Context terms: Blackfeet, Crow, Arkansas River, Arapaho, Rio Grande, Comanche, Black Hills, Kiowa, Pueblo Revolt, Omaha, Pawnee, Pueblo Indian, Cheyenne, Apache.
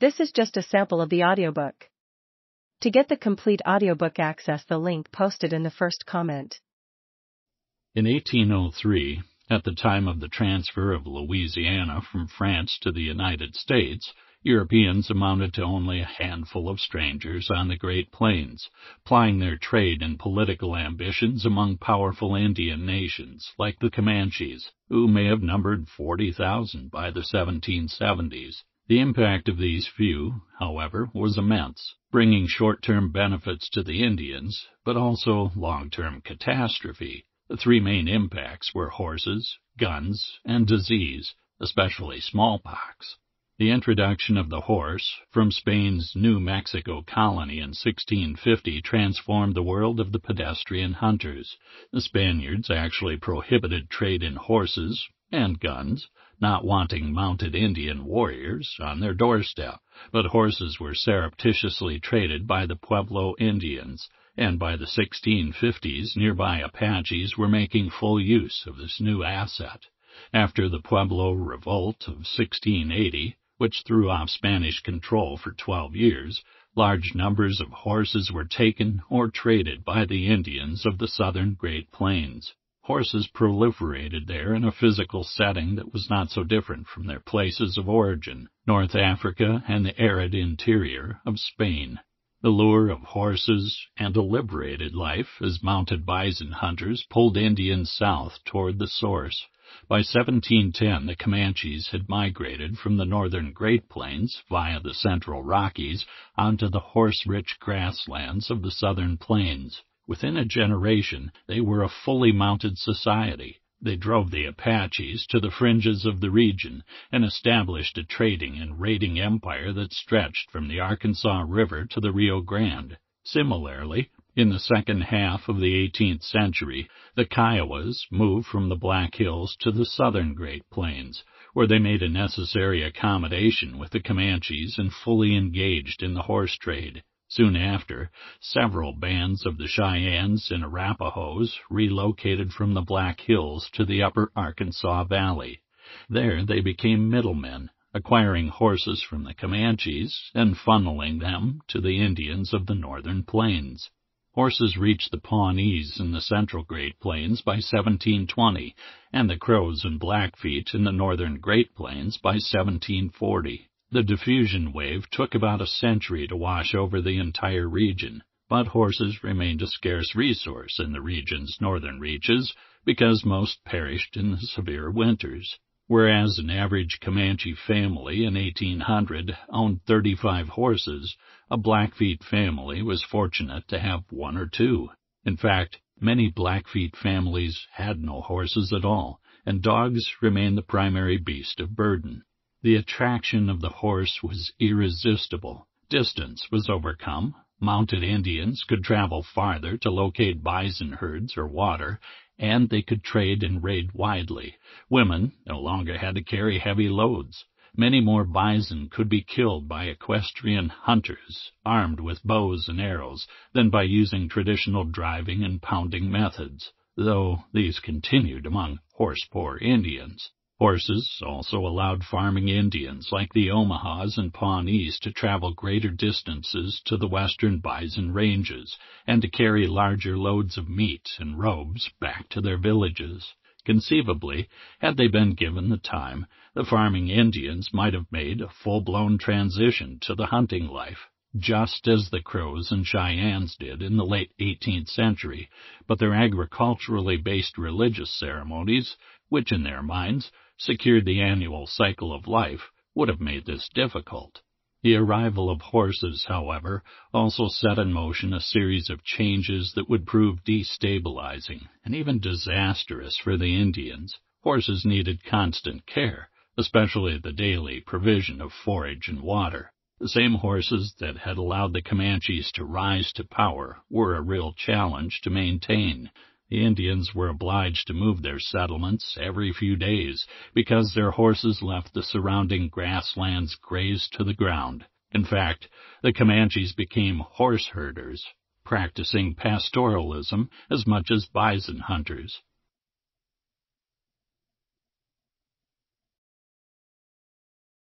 This is just a sample of the audiobook. To get the complete audiobook, access the link posted in the first comment. In 1803, at the time of the transfer of Louisiana from France to the United States, Europeans amounted to only a handful of strangers on the Great Plains, plying their trade and political ambitions among powerful Indian nations like the Comanches, who may have numbered 40,000 by the 1770s. The impact of these few, however, was immense, bringing short-term benefits to the Indians, but also long-term catastrophe. The three main impacts were horses, guns, and disease, especially smallpox. The introduction of the horse from Spain's New Mexico colony in 1650 transformed the world of the pedestrian hunters. The Spaniards actually prohibited trade in horses and guns, not wanting mounted Indian warriors on their doorstep, but horses were surreptitiously traded by the Pueblo Indians, and by the 1650s nearby Apaches were making full use of this new asset. After the Pueblo Revolt of 1680, which threw off Spanish control for 12 years, large numbers of horses were taken or traded by the Indians of the southern Great Plains. Horses proliferated there in a physical setting that was not so different from their places of origin, North Africa and the arid interior of Spain. The lure of horses and a liberated life as mounted bison hunters pulled Indians south toward the source. By 1710, the Comanches had migrated from the northern Great Plains via the central Rockies onto the horse-rich grasslands of the southern plains. Within a generation, they were a fully mounted society. They drove the Apaches to the fringes of the region and established a trading and raiding empire that stretched from the Arkansas River to the Rio Grande. Similarly, in the second half of the 18th century, the Kiowas moved from the Black Hills to the southern Great Plains, where they made a necessary accommodation with the Comanches and fully engaged in the horse trade. Soon after, several bands of the Cheyennes and Arapahoes relocated from the Black Hills to the upper Arkansas Valley. There they became middlemen, acquiring horses from the Comanches and funneling them to the Indians of the northern plains. Horses reached the Pawnees in the central Great Plains by 1720, and the Crows and Blackfeet in the northern Great Plains by 1740. The diffusion wave took about a century to wash over the entire region, but horses remained a scarce resource in the region's northern reaches because most perished in the severe winters. Whereas an average Comanche family in 1800 owned 35 horses, a Blackfeet family was fortunate to have one or two. In fact, many Blackfeet families had no horses at all, and dogs remained the primary beast of burden. The attraction of the horse was irresistible. Distance was overcome. Mounted Indians could travel farther to locate bison herds or water, and they could trade and raid widely. Women no longer had to carry heavy loads. Many more bison could be killed by equestrian hunters, armed with bows and arrows, than by using traditional driving and pounding methods, though these continued among horse-poor Indians. Horses also allowed farming Indians like the Omahas and Pawnees to travel greater distances to the western bison ranges and to carry larger loads of meat and robes back to their villages. Conceivably, had they been given the time, the farming Indians might have made a full-blown transition to the hunting life, just as the Crows and Cheyennes did in the late 18th century, but their agriculturally-based religious ceremonies, which in their minds secured the annual cycle of life, would have made this difficult. The arrival of horses, however, also set in motion a series of changes that would prove destabilizing and even disastrous for the Indians. Horses needed constant care, especially the daily provision of forage and water. The same horses that had allowed the Comanches to rise to power were a real challenge to maintain. The Indians were obliged to move their settlements every few days because their horses left the surrounding grasslands grazed to the ground. In fact, the Comanches became horse herders, practicing pastoralism as much as bison hunters.